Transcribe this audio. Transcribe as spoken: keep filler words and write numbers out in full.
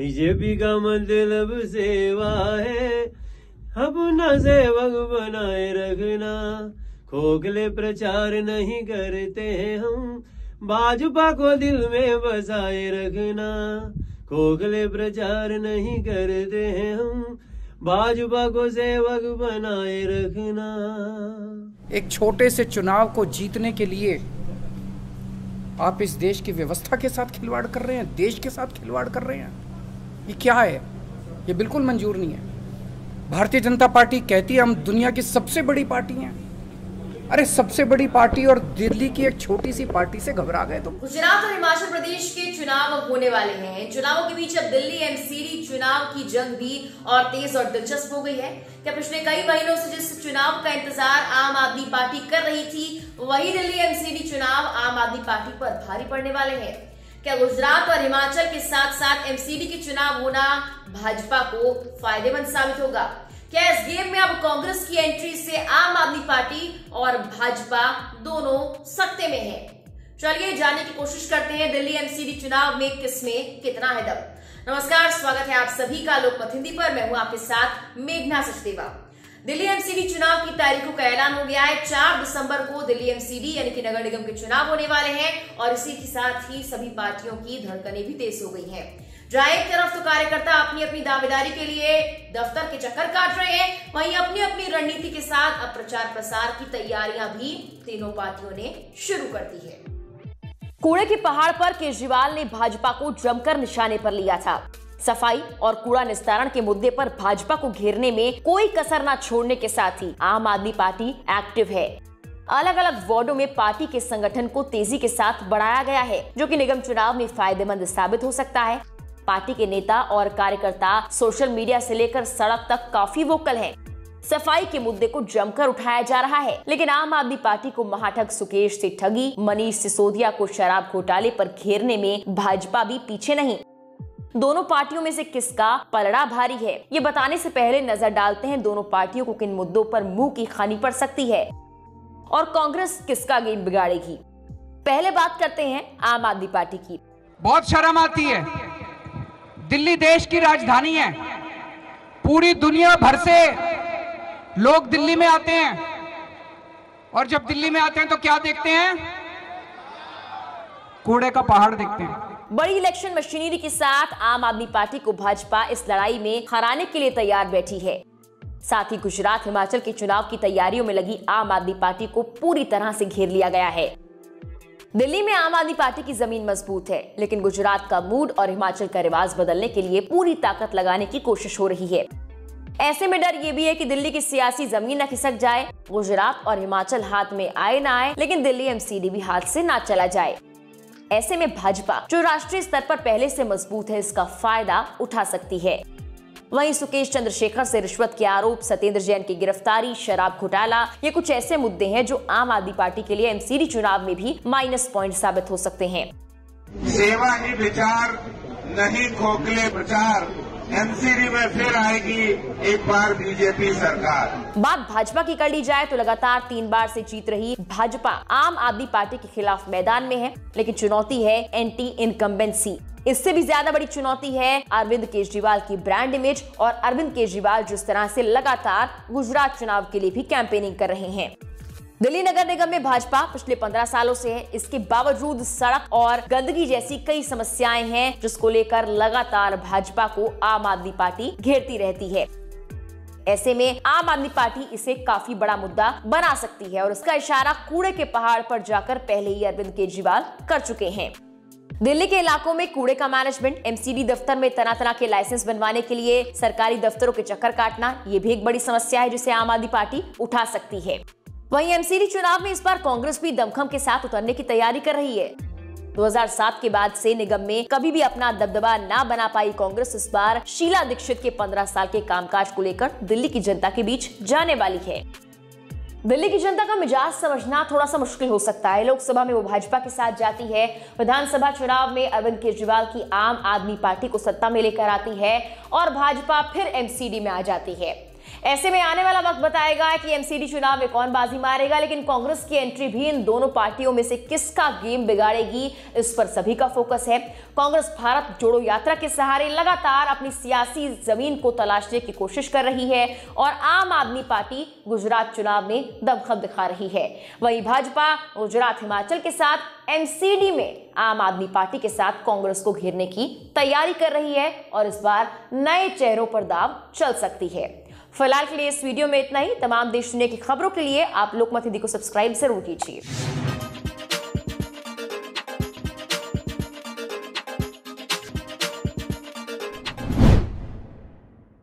BJP का मतलब सेवा है, अपना सेवक बनाए रखना। खोखले प्रचार नहीं करते हैं हम, भाजपा को दिल में बसाए रखना। खोखले प्रचार नहीं करते हैं हम, भाजपा को सेवक बनाए रखना। एक छोटे से चुनाव को जीतने के लिए आप इस देश की व्यवस्था के साथ खिलवाड़ कर रहे हैं, देश के साथ खिलवाड़ कर रहे हैं। ये क्या है? ये बिल्कुल मंजूर नहीं है। भारतीय जनता पार्टी कहती है हम दुनिया की सबसे बड़ी पार्टी हैं। अरे सबसे बड़ी पार्टी और दिल्ली की एक छोटी सी पार्टी से घबरा गए तो। गुजरात और हिमाचल प्रदेश के चुनाव होने वाले हैं। चुनावों के बीच अब दिल्ली एमसीडी चुनाव की जंग भी और तेज और दिलचस्प हो गई है। क्या पिछले कई महीनों से जिस चुनाव का इंतजार आम आदमी पार्टी कर रही थी, वही दिल्ली एमसीडी चुनाव आम आदमी पार्टी पर भारी पड़ने वाले है। क्या गुजरात और हिमाचल के साथ साथ एमसीडी के चुनाव होना भाजपा को फायदेमंद साबित होगा? क्या इस गेम में अब कांग्रेस की एंट्री से आम आदमी पार्टी और भाजपा दोनों सकते में है? चलिए जानने की कोशिश करते हैं दिल्ली एमसीडी चुनाव में किसमें कितना है दम। नमस्कार, स्वागत है आप सभी का लोकमत हिंदी पर। मैं हूं आपके साथ मेघना सचदेवा। दिल्ली एमसीडी चुनाव की तारीखों का ऐलान हो गया है। चार दिसंबर को दिल्ली एमसीडी यानी कि नगर निगम के चुनाव होने वाले हैं और इसी के साथ ही सभी पार्टियों की धड़कनें भी तेज हो गई है। जहां एक तरफ तो कार्यकर्ता अपनी अपनी दावेदारी के लिए दफ्तर के चक्कर काट रहे हैं, वहीं अपनी अपनी रणनीति के साथ अब प्रचार प्रसार की तैयारियां भी तीनों पार्टियों ने शुरू कर दी है। कूड़े के पहाड़ पर केजरीवाल ने भाजपा को जमकर निशाने पर लिया था। सफाई और कूड़ा निस्तारण के मुद्दे पर भाजपा को घेरने में कोई कसर न छोड़ने के साथ ही आम आदमी पार्टी एक्टिव है। अलग अलग वार्डो में पार्टी के संगठन को तेजी के साथ बढ़ाया गया है, जो की निगम चुनाव में फायदेमंद साबित हो सकता है। पार्टी के नेता और कार्यकर्ता सोशल मीडिया से लेकर सड़क तक काफी वोकल हैं। सफाई के मुद्दे को जमकर उठाया जा रहा है, लेकिन आम आदमी पार्टी को महाठग सुकेश से ठगी, मनीष सिसोदिया को शराब घोटाले पर घेरने में भाजपा भी पीछे नहीं। दोनों पार्टियों में से किसका पलड़ा भारी है, ये बताने से पहले नजर डालते हैं दोनों पार्टियों को किन मुद्दों पर मुंह की खानी पड़ सकती है और कांग्रेस किसका गेम बिगाड़ेगी। पहले बात करते हैं आम आदमी पार्टी की। बहुत शर्म आती है। दिल्ली देश की राजधानी है, पूरी दुनिया भर से लोग दिल्ली में आते हैं और जब दिल्ली में आते हैं तो क्या देखते हैं? कूड़े का पहाड़ देखते हैं। बड़ी इलेक्शन मशीनरी के साथ आम आदमी पार्टी को भाजपा इस लड़ाई में हराने के लिए तैयार बैठी है। साथ ही गुजरात हिमाचल के चुनाव की तैयारियों में लगी आम आदमी पार्टी को पूरी तरह से घेर लिया गया है। दिल्ली में आम आदमी पार्टी की जमीन मजबूत है, लेकिन गुजरात का मूड और हिमाचल का रिवाज बदलने के लिए पूरी ताकत लगाने की कोशिश हो रही है। ऐसे में डर ये भी है कि दिल्ली की सियासी जमीन न खिसक जाए, गुजरात और हिमाचल हाथ में आए ना आए, लेकिन दिल्ली एमसीडी भी हाथ से ना चला जाए। ऐसे में भाजपा, जो राष्ट्रीय स्तर पर पहले से मजबूत है, इसका फायदा उठा सकती है। वहीं सुकेश चंद्रशेखर से रिश्वत के आरोप, सतेंद्र जैन की गिरफ्तारी, शराब घोटाला, ये कुछ ऐसे मुद्दे हैं जो आम आदमी पार्टी के लिए एमसीडी चुनाव में भी माइनस पॉइंट साबित हो सकते हैं। सेवा ही विचार नहीं, खोखले प्रचार, एमसीडी में फिर आएगी एक बार बीजेपी सरकार। बात भाजपा की कर ली जाए तो लगातार तीन बार से जीत रही भाजपा आम आदमी पार्टी के खिलाफ मैदान में है, लेकिन चुनौती है एंटी इनकम्बेंसी। इससे भी ज्यादा बड़ी चुनौती है अरविंद केजरीवाल की ब्रांड इमेज और अरविंद केजरीवाल जिस तरह से लगातार गुजरात चुनाव के लिए भी कैंपेनिंग कर रहे हैं। दिल्ली नगर निगम में भाजपा पिछले पंद्रह सालों से है, इसके बावजूद सड़क और गंदगी जैसी कई समस्याएं हैं, जिसको लेकर लगातार भाजपा को आम आदमी पार्टी घेरती रहती है। ऐसे में आम आदमी पार्टी इसे काफी बड़ा मुद्दा बना सकती है और इसका इशारा कूड़े के पहाड़ पर जाकर पहले ही अरविंद केजरीवाल कर चुके हैं। दिल्ली के इलाकों में कूड़े का मैनेजमेंट, एमसीडी दफ्तर में तरह तरह के लाइसेंस बनवाने के लिए सरकारी दफ्तरों के चक्कर काटना, ये भी एक बड़ी समस्या है जिसे आम आदमी पार्टी उठा सकती है। वहीं एमसीडी चुनाव में इस बार कांग्रेस भी दमखम के साथ उतरने की तैयारी कर रही है। दो हज़ार सात के बाद से निगम में कभी भी अपना दबदबा ना बना पाई कांग्रेस इस बार शीला दीक्षित के पंद्रह साल के कामकाज को लेकर दिल्ली की जनता के बीच जाने वाली है। दिल्ली की जनता का मिजाज समझना थोड़ा सा मुश्किल हो सकता है। लोकसभा में वो भाजपा के साथ जाती है, विधानसभा चुनाव में अरविंद केजरीवाल की आम आदमी पार्टी को सत्ता में लेकर आती है और भाजपा फिर एमसीडी में आ जाती है। ऐसे में आने वाला वक्त बताएगा कि एमसीडी चुनाव में कौन बाजी मारेगा, लेकिन कांग्रेस की एंट्री भी इन दोनों पार्टियों में से किसका गेम बिगाड़ेगी, इस पर सभी का फोकस है। कांग्रेस भारत जोड़ो यात्रा के सहारे लगातार अपनी सियासी जमीन को तलाशने की कोशिश कर रही है और आम आदमी पार्टी गुजरात चुनाव में दमखम दिखा रही है। वहीं भाजपा गुजरात हिमाचल के साथ एमसीडी में आम आदमी पार्टी के साथ कांग्रेस को घेरने की तैयारी कर रही है और इस बार नए चेहरों पर दाव चल सकती है। फिलहाल के लिए इस वीडियो में इतना ही। तमाम देश दुनिया की खबरों के लिए आप लोकमत हिंदी को सब्सक्राइब जरूर कीजिए।